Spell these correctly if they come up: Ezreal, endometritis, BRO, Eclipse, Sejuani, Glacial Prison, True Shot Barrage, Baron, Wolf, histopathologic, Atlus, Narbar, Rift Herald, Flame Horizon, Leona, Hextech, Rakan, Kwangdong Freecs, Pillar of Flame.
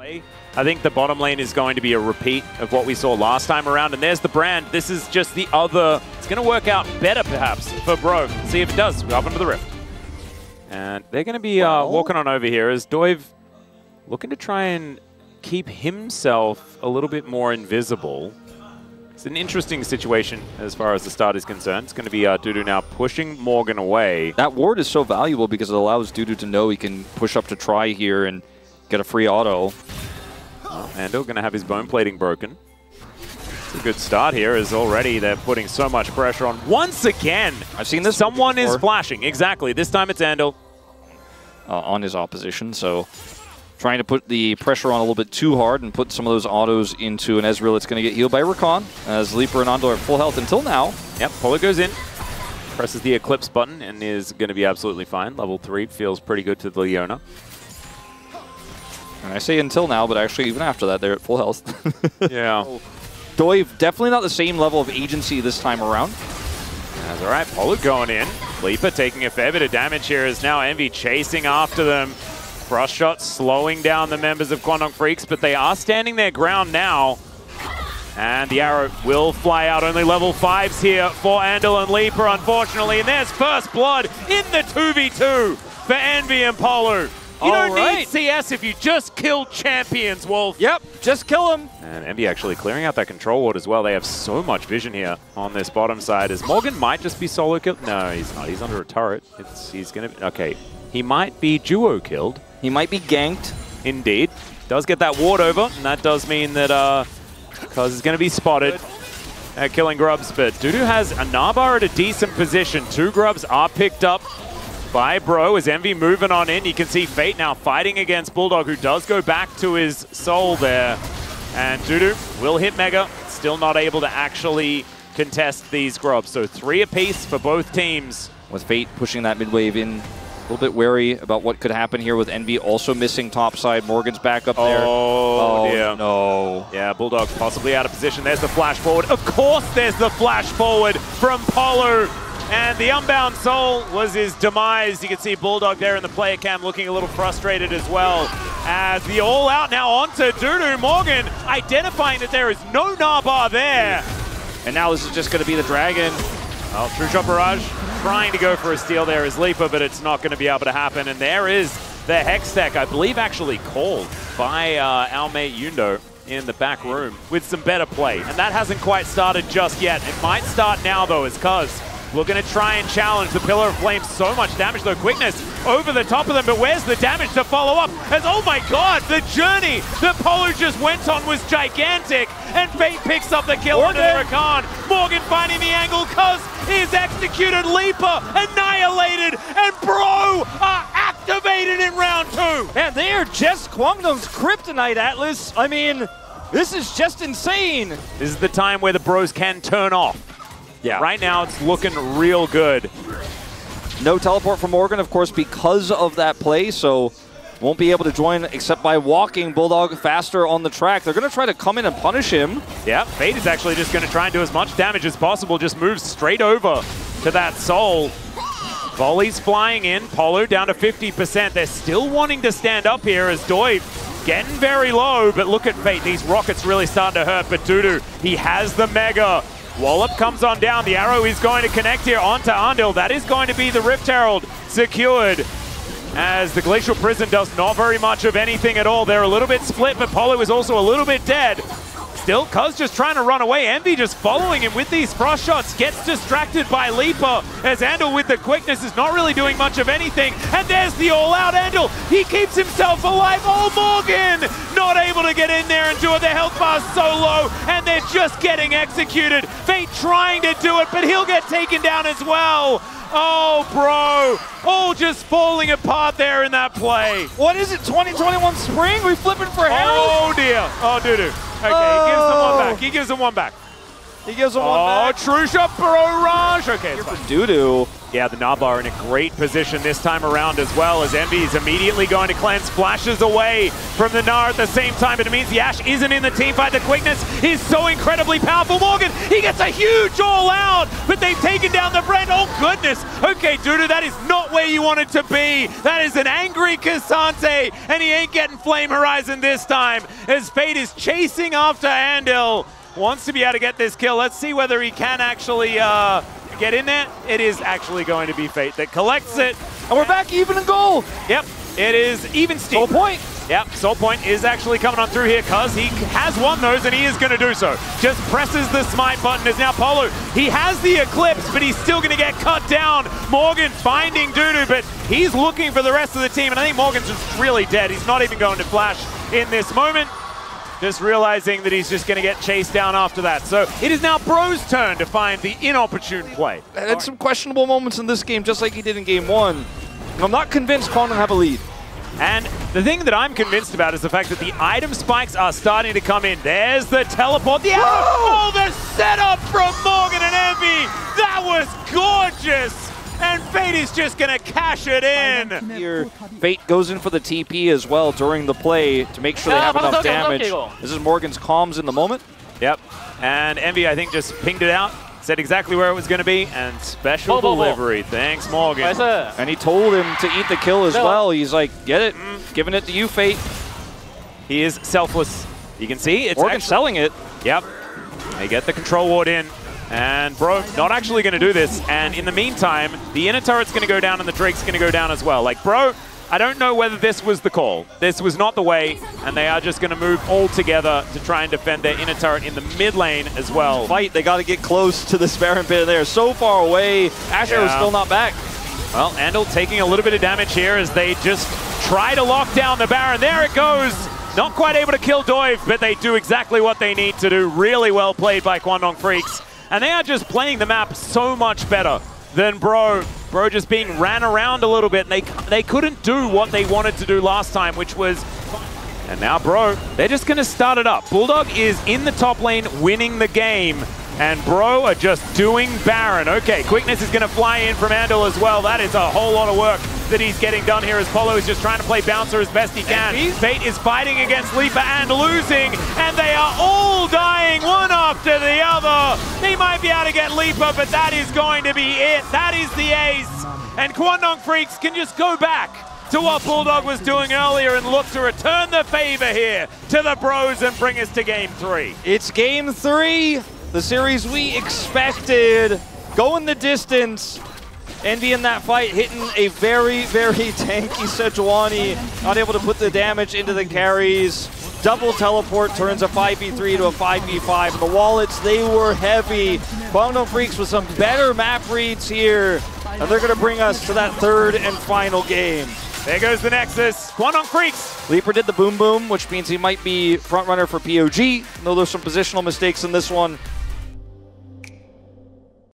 play. I think the bottom lane is going to be a repeat of what we saw last time around, and there's the brand. This is just the other. It's going to work out better, perhaps, for Bro. See if it does. We're up into the rift. And they're going to be walking on over here as Doiv looking to try and keep himself a little bit more invisible. It's an interesting situation as far as the start is concerned. It's going to be Dudu now pushing Morgan away. That ward is so valuable because it allows Dudu to know he can push up to try here and get a free auto. Ando going to have his bone plating broken. It's a good start here as already they're putting so much pressure on. Once again, I've seen this. Someone is flashing. Exactly. This time it's Ando on his opposition. So trying to put the pressure on a little bit too hard and put some of those autos into an Ezreal that's going to get healed by Rakan, as Leaper and Ando are at full health until now. Yep, Polo goes in, presses the Eclipse button, and is going to be absolutely fine. Level 3 feels pretty good to the Leona. And I say until now, but actually even after that, they're at full health. Yeah. Doiv, definitely not the same level of agency this time around. That's all right, Polo going in. Leaper taking a fair bit of damage here as now Envy chasing after them. Frost shot slowing down the members of Kwangdong Freecs, but they are standing their ground now. And the arrow will fly out. Only level 5s here for Andal and Leaper, unfortunately. And there's first blood in the 2v2 for Envy and Polo. You don't need CS if you just kill champions, Wolf. Yep, just kill them. And Envy actually clearing out that control ward as well. They have so much vision here on this bottom side. As Morgan might just be solo killed. No, he's not. He's under a turret. He's going to... Okay, he might be duo killed. He might be ganked. Indeed. Does get that ward over, and that does mean that Cuz is going to be spotted at killing grubs, but Dudu has a Narbar at a decent position. Two grubs are picked up by Bro as Envy moving on in. You can see Fate now fighting against Bulldog, who does go back to his soul there. And Dudu will hit Mega, still not able to actually contest these grubs. So 3 apiece for both teams. With Fate pushing that mid-wave in. A little bit wary about what could happen here with Envy also missing topside. Morgan's back up there. Oh, no. Yeah, Bulldog possibly out of position. There's the flash forward. Of course there's the flash forward from Polo. And the Unbound Soul was his demise. You can see Bulldog there in the player cam looking a little frustrated as well. As the all out now onto Dudu. Morgan identifying that there is no Narbar there. And now this is just going to be the Dragon. Oh, True Shot Barrage. Trying to go for a steal there is Leaper, but it's not going to be able to happen. And there is the Hextech, I believe actually called by our mate Yundo in the back room with some better play. And that hasn't quite started just yet. It might start now, though, as Cuz looking to try and challenge the Pillar of Flame. So much damage, though. Quickness over the top of them, but where's the damage to follow up? As, oh my god, the journey that Polo just went on was gigantic. And Fate picks up the kill on Rakan. Morgan finding the angle. Cuz is executed, Leaper annihilated, and Bro are activated in round 2. And they are just Kwangdong's kryptonite, Atlus. I mean, this is just insane. This is the time where the Bros can turn off. Yeah. Right now, it's looking real good. No teleport from Morgan, of course, because of that play, so won't be able to join except by walking Bulldog faster on the track. They're going to try to come in and punish him. Yeah, Fate is actually just going to try and do as much damage as possible. Just moves straight over to that soul. Volley's flying in. Polo down to 50%. They're still wanting to stand up here as Doiv getting very low. But look at Fate. These rockets really starting to hurt. But Dudu, he has the Mega. Wallop comes on down. The arrow is going to connect here onto Andil. That is going to be the Rift Herald secured. As the Glacial Prison does not very much of anything at all. They're a little bit split, but Polo is also a little bit dead. Still, Cuz just trying to run away. Envy just following him with these frost shots. Gets distracted by Leaper, as Andal with the quickness is not really doing much of anything. And there's the all-out Andal. He keeps himself alive. Oh, Morgan! Not able to get in there and do it. The health bar's so low, and they're just getting executed. Fate trying to do it, but he'll get taken down as well. Oh, Bro, all just falling apart there in that play. What is it, 2021 Spring? We flipping for Herald? Oh, dear. Oh, Dudu. Okay, he gives them one back. He gives him one back. True Shot Barrage. Okay, it's fine. Doo-doo. Yeah, the Narbar in a great position this time around as well, as Envy is immediately going to cleanse, flashes away from the Gnar at the same time, but it means the Ashe isn't in the teamfight. The quickness is so incredibly powerful. Morgan, he gets a huge all-out, but they've taken down the brand. Oh, goodness. Okay, Dudu, that is not where you wanted to be. That is an angry Cassante, and he ain't getting Flame Horizon this time, as Fate is chasing after Andil. Wants to be able to get this kill. Let's see whether he can actually... get in there. It is actually going to be Fate that collects it. And we're back even in goal. Yep, it is even steep. Soul Point. Yep, Soul Point is actually coming on through here, cuz he has won those and he is going to do so. Just presses the smite button as now Polo, he has the Eclipse, but he's still going to get cut down. Morgan finding Dudu, but he's looking for the rest of the team, and I think Morgan's just really dead. He's not even going to flash in this moment. Just realizing that he's just going to get chased down after that. So it is now Bro's turn to find the inopportune play. I had some questionable moments in this game, just like he did in game one. I'm not convinced Kwangdong have a lead. And the thing that I'm convinced about is the fact that the item spikes are starting to come in. There's the teleport. The oh, the setup from Morgan and Envy. That was gorgeous. And Fate is just going to cash it in. Here, Fate goes in for the TP as well during the play to make sure they have enough damage. This is Morgan's comms in the moment. Yep. And Envy, I think, just pinged it out, said exactly where it was going to be, and special delivery. Thanks, Morgan. And he told him to eat the kill as well. He's like, get it. Giving it to you, Fate. He is selfless. You can see it's Morgan selling it. Yep. They get the control ward in. And Bro, not actually going to do this. And in the meantime, the inner turret's going to go down and the Drake's going to go down as well. Like, Bro, I don't know whether this was the call. This was not the way. And they are just going to move all together to try and defend their inner turret in the mid lane as well. Fight, they got to get close to this Baron pit. They are so far away. Asher is still not back. Well, Andil taking a little bit of damage here as they just try to lock down the Baron. There it goes. Not quite able to kill Doive, but they do exactly what they need to do. Really well played by Kwangdong Freecs. And they are just playing the map so much better than Bro. Bro just being ran around a little bit, and they couldn't do what they wanted to do last time, which was... And now Bro, they're just going to start it up. Bulldog is in the top lane, winning the game. And Bro are just doing Baron. Okay, Quickness is going to fly in from Andil as well. That is a whole lot of work that he's getting done here as Polo is just trying to play Bouncer as best he can. Fate is fighting against Leaper and losing, and they are all dying one after the other. They might be able to get Leaper, but that is going to be it. That is the ace. And Kwangdong Freecs can just go back to what Bulldog was doing earlier and look to return the favor here to the Bros and bring us to game three. It's game three, the series we expected, going the distance. Envy in that fight hitting a very, very tanky Sejuani, not able to put the damage into the carries. Double teleport turns a 5v3 to a 5v5. And the wallets, they were heavy. Kwangdong Freecs with some better map reads here, and they're going to bring us to that third and final game. There goes the Nexus. Kwangdong Freecs. Leaper did the boom boom, which means he might be front runner for POG, though there's some positional mistakes in this one.